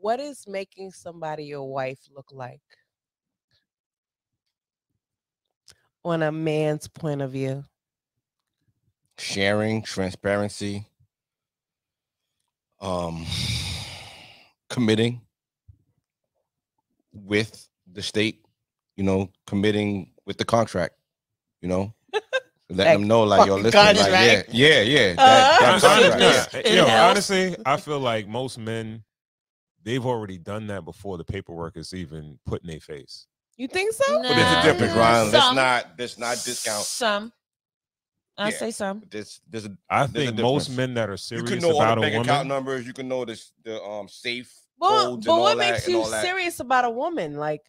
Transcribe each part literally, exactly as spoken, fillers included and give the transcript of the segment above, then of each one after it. What is making somebody your wife look like on a man's point of view? Sharing, transparency, um, committing with the state, you know, committing with the contract, you know, letting them know, like, yo, listen, like, yeah, yeah, yeah. That, uh, that honestly, yeah. Yo, honestly, I feel like most men, they've already done that before the paperwork is even put in their face. You think so? Nah. But it's a different grind. Let's not, let's not discount some. I yeah. say some. This, this, this, I think this most men that are serious you can know about all the a woman. Account numbers. You can know this, the um safe. Well, but and what all makes that, you serious about a woman? Like,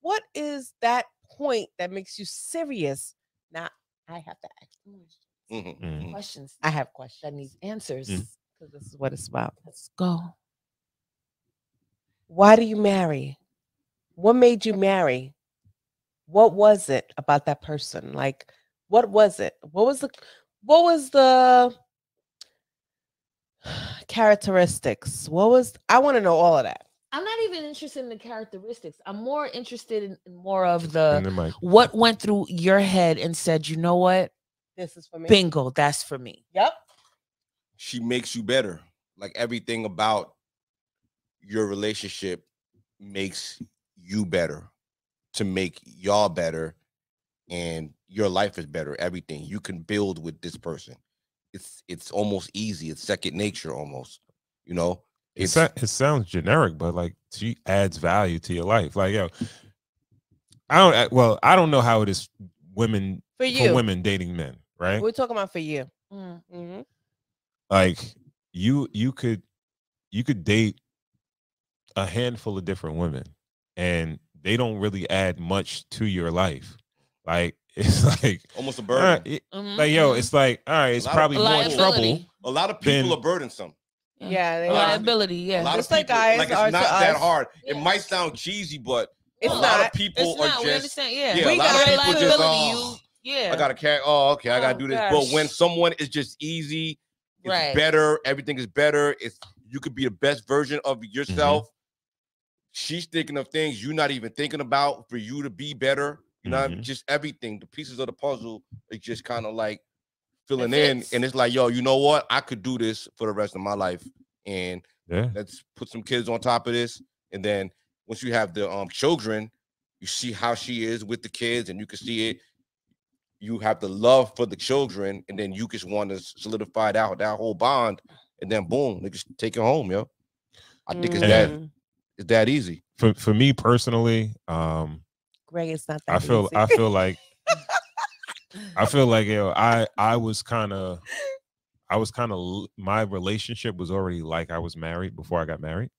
what is that point that makes you serious? Now I have to ask questions. Mm-hmm. Mm-hmm. questions. I have questions. I need answers because mm-hmm. this is what it's about. Let's go. Why do you marry? What made you marry? What was it about that person? Like. What was it? What was the what was the characteristics? What was I want to know all of that. I'm not even interested in the characteristics. I'm more interested in, in more of the what went through your head and said, you know what? This is for me. Bingo, that's for me. Yep. She makes you better. Like everything about your relationship makes you better to make y'all better. And your life is better. Everything you can build with this person, it's it's almost easy. It's second nature almost. You know, it's, it sounds generic, but like she adds value to your life. Like yo, I don't. Well, I don't know how it is. Women for you, for women dating men, right? We're talking about for you. Mm-hmm. Like you, you could, you could date a handful of different women, and they don't really add much to your life. Like it's like almost a burden. Right, it, mm-hmm. Like yo, it's like all right, it's probably of, more trouble. A lot of people than, are burdensome. Yeah, they liability. Yeah, a lot just of people, like, like it's not that us. Hard. Yeah. It might sound cheesy, but it's a not, lot of people are not, just yeah. yeah we a lot got of people just oh, yeah. I gotta carry. Oh, okay, I gotta oh, do this. Gosh. But when someone is just easy, it's right. better. Everything is better. It's you could be the best version of yourself. Mm-hmm. She's thinking of things you're not even thinking about for you to be better. You know, mm-hmm. just everything, the pieces of the puzzle is just kind of like filling it in. Fits. And it's like, yo, you know what? I could do this for the rest of my life. And yeah. let's put some kids on top of this. And then once you have the um children, you see how she is with the kids and you can see it. You have the love for the children. And then you just want to solidify that, that whole bond. And then boom, they just take it home, yo. I think mm-hmm. it's that it's that easy. For, for me personally, um, Greg, it's not that I feel easy. I feel like I feel like yo, I I was kind of I was kind of my relationship was already like I was married before I got married.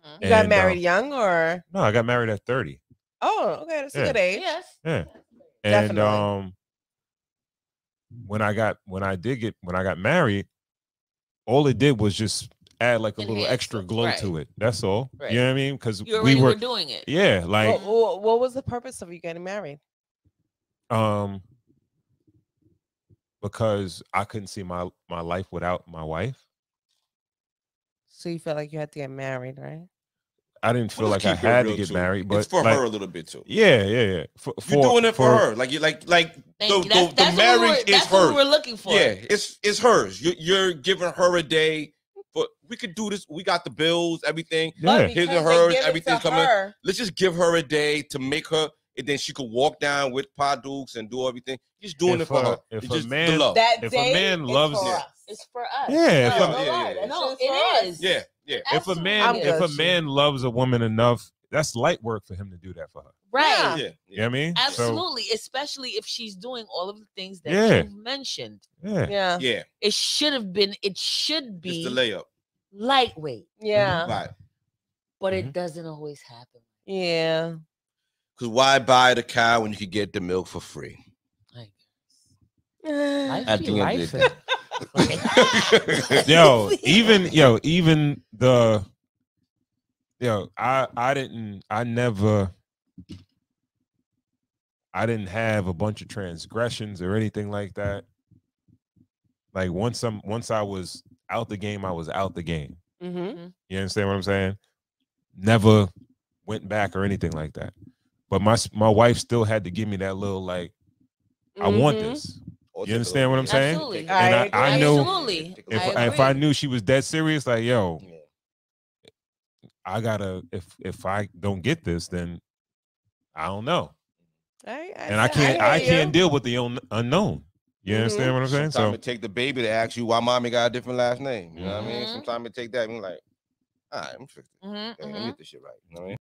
Mm-hmm. You and, got married um, young or no? I got married at thirty. Oh, okay, that's yeah. a good age. Yes. Yeah. Definitely. And um, when I got when I did get when I got married, all it did was just add like a and little extra glow right. to it. That's all. Right. You know what I mean? Because we were, were doing it. Yeah. Like, well, well, what was the purpose of you getting married? Um, because I couldn't see my my life without my wife. So you felt like you had to get married, right? I didn't feel well, like I had to get too. married, but it's for like, her a little bit too. Yeah, yeah, yeah. For, for, you're doing it for, for her, like you like like the, you. That's, the, that's the marriage we were, is hers. We're looking for. Yeah, it's it's hers. You're, you're giving her a day. But we could do this. We got the bills, everything. Yeah. His and hers, everything's coming. Her. Let's just give her a day to make her, and then she could walk down with Padukes and do everything. Just doing if it for her. her. If, a, just man, love. If a man loves it, it's for us. Yeah, it's for us. Yeah, yeah, yeah. No, it is. Yeah, yeah. If a man, if a man loves a woman enough, that's light work for him to do that for her. Right. Yeah. yeah. You know what I mean? Absolutely. So, especially if she's doing all of the things that yeah. you mentioned. Yeah. Yeah. yeah. It should have been, it should be it's the layup. Lightweight. Yeah. Mm-hmm. Right. But mm-hmm. it doesn't always happen. Yeah. Because why buy the cow when you could get the milk for free? Like, life at the end of the day. Yo, even, yo, even the... Yo, I, I didn't, I never, I didn't have a bunch of transgressions or anything like that. Like once I'm, once I was out the game, I was out the game. Mm-hmm. You understand what I'm saying? never went back or anything like that. But my my wife still had to give me that little like, mm-hmm. I want this. You understand what I'm saying? Absolutely. And I, I, I know Absolutely. if I, if I knew she was that serious, like, yo, yeah. I gotta. If if I don't get this, then I don't know. I, I, and I can't. I, I can't deal with the un unknown. You understand mm-hmm. what I'm saying? Sometimes so it take the baby to ask you why mommy got a different last name. You know mm-hmm. what I mean? Sometimes it take that. And I'm like, all right, I'm fifty. Mm-hmm. Hey, let me get this shit right. You know what I mean?